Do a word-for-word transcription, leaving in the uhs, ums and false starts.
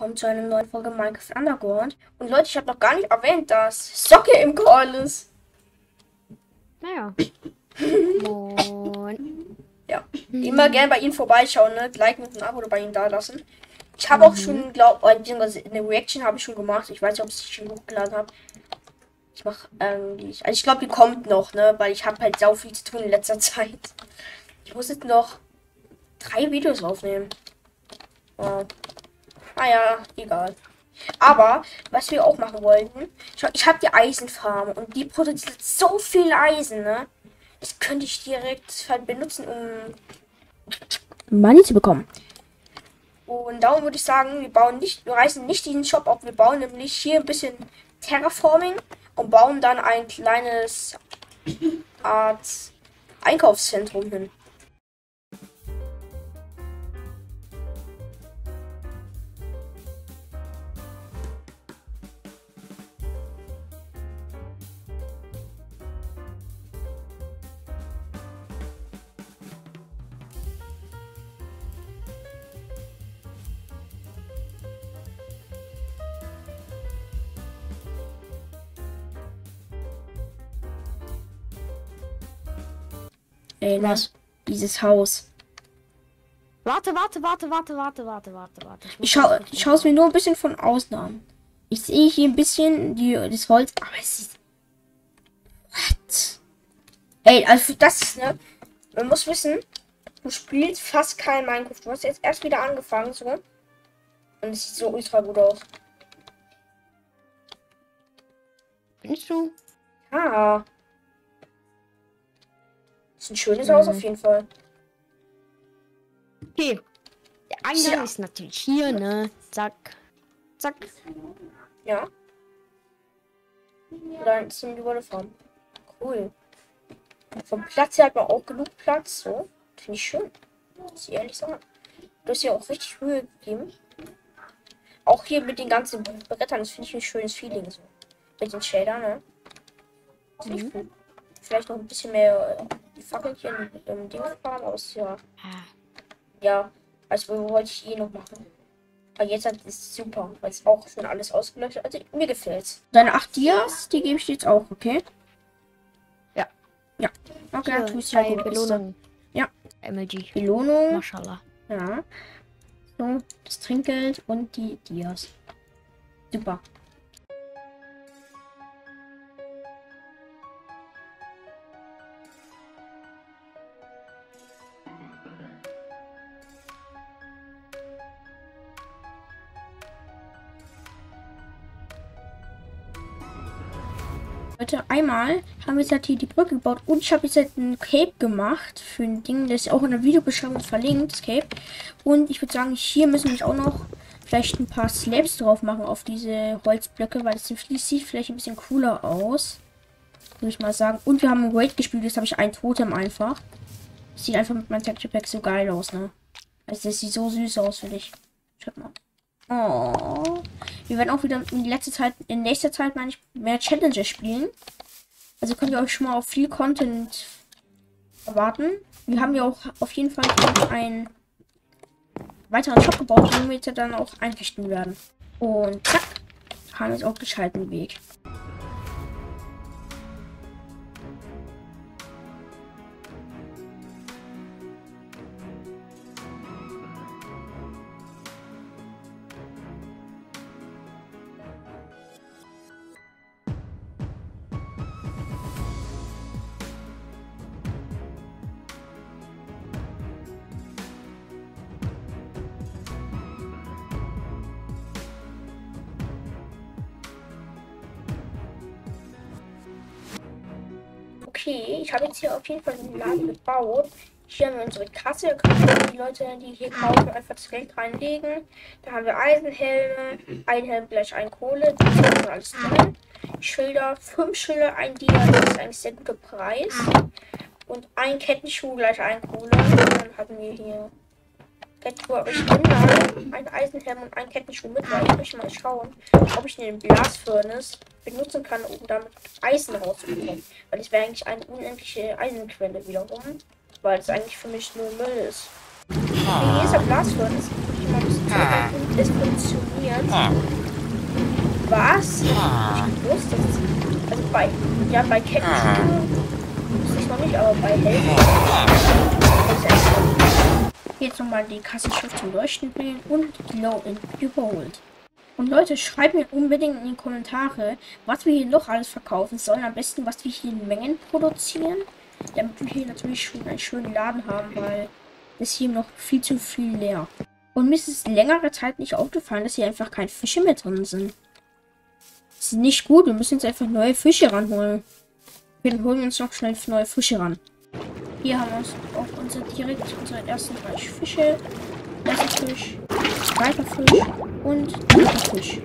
Willkommen zu einer neuen Folge Minecraft Underground. Und Leute, ich habe noch gar nicht erwähnt, dass Socke im Call ist. Naja. Moin. Ja. Immer gerne bei ihm vorbeischauen, ne? Like mit einem Abo oder bei ihm da lassen. Ich habe mhm. auch schon, glaube ich, eine Reaction habe ich schon gemacht. Ich weiß nicht, ob ich es schon hochgeladen habe. Ich mache eigentlich. Also ich glaube, die kommt noch, ne? Weil ich habe halt sau viel zu tun in letzter Zeit. Ich muss jetzt noch drei Videos aufnehmen. Wow. Ah ja, egal. Aber, was wir auch machen wollten, ich, ich habe die Eisenfarm und die produziert so viel Eisen, ne? Das könnte ich direkt halt benutzen, um Money zu bekommen. Und darum würde ich sagen, wir bauen nicht, wir reißen nicht diesen Shop auf, wir bauen nämlich hier ein bisschen Terraforming und bauen dann ein kleines Art Einkaufszentrum hin. Ey, lass dieses Haus. Warte, warte, warte, warte, warte, warte, warte, warte. Ich, ich, schau, ich schaue es mir nur ein bisschen von außen an. Ich sehe hier ein bisschen die, das Holz, aber es ist... What? Ey, also das ist, ne? Man muss wissen, du spielst fast kein Minecraft. Du hast jetzt erst wieder angefangen, so. Und es sieht so ultra gut aus. Findest du? Ja. Ein schönes Haus mhm. auf jeden Fall. Okay. Der Eingang ja. ist natürlich hier, ne? Zack. Zack. Ja. Dann sind wir überfahren. Cool. Vom Platz her hat man auch genug Platz, so. Finde ich schön. Muss ich ehrlich sagen. Du hast ja auch richtig Mühe gegeben. Auch hier mit den ganzen Brettern, das finde ich ein schönes Feeling, so. Mit den Shadern, ne? Finde ich gut. Vielleicht noch ein bisschen mehr die Fackelchen im Ding fahren aus, ja. Ja, also wollte ich eh noch machen. Aber jetzt hat es super, weil es auch schon alles ausgelöscht. Also mir gefällt's. Deine acht Dias, die gebe ich jetzt auch, okay? Ja. Ja. Okay, dann tue ich ja Belohnung. Ja. M L G. Belohnung. Maschallah. Ja. So, das Trinkgeld und die Dias. Super. Leute, einmal haben wir jetzt halt hier die Brücke gebaut und ich habe jetzt halt ein Cape gemacht für ein Ding, das ist auch in der Videobeschreibung verlinkt, das Cape. Und ich würde sagen, hier müssen wir auch noch vielleicht ein paar Slabs drauf machen auf diese Holzblöcke, weil das sieht vielleicht ein bisschen cooler aus, würde ich mal sagen. Und wir haben ein Raid gespielt, jetzt habe ich ein Totem einfach. Das sieht einfach mit meinem Texture Pack so geil aus, ne? Also das sieht so süß aus, finde ich. Schaut mal. Oh. Wir werden auch wieder in letzter Zeit, in nächster Zeit meine ich, mehr Challenges spielen. Also könnt ihr euch schon mal auf viel Content erwarten. Wir haben ja auch auf jeden Fall einen weiteren Shop gebaut, den wir jetzt dann auch einrichten werden. Und zack, haben wir jetzt auch gescheiten Weg. Okay, ich habe jetzt hier auf jeden Fall einen Laden gebaut. Hier haben wir unsere Kasse. Da können die Leute, die hier kaufen, einfach das Geld reinlegen. Da haben wir Eisenhelme, ein Helm, gleich ein Kohle. Das ist alles drin. Schilder, fünf Schilder, ein Dia, das ist eigentlich sehr guter Preis. Und ein Kettenschuh, gleich ein Kohle. Dann hatten wir hier Kettenschuh, aber ich bin da. Ein Eisenhelm und ein Kettenschuh mit, weil ich möchte mal schauen, ob ich den Blasfurnace benutzen kann, um damit Eisen rauszubekommen. Weil es wäre eigentlich eine unendliche Eisenquelle wiederum, weil es eigentlich für mich nur Müll ist. Hier ist der Blasfurnace. Ich man muss es positionieren. Was? Ich wusste es. Also bei, ja, bei Kettenschuhe wusste ich noch nicht, aber bei Helmen ist es so. Jetzt nochmal die Kassenschrift zum Leuchten wählen und Glow in überholt. Und Leute, schreibt mir unbedingt in die Kommentare, was wir hier noch alles verkaufen sollen. Am besten, was wir hier in Mengen produzieren, damit wir hier natürlich schon einen schönen Laden haben, weil es hier noch viel zu viel leer. Und mir ist es längere Zeit nicht aufgefallen, dass hier einfach keine Fische mehr drin sind. Das ist nicht gut, wir müssen jetzt einfach neue Fische ranholen. Wir holen uns noch schnell neue Fische ran. Hier haben wir uns auch unsere, direkt unsere ersten drei Fische. Erster Fisch, zweiter Fisch und dritter Fisch.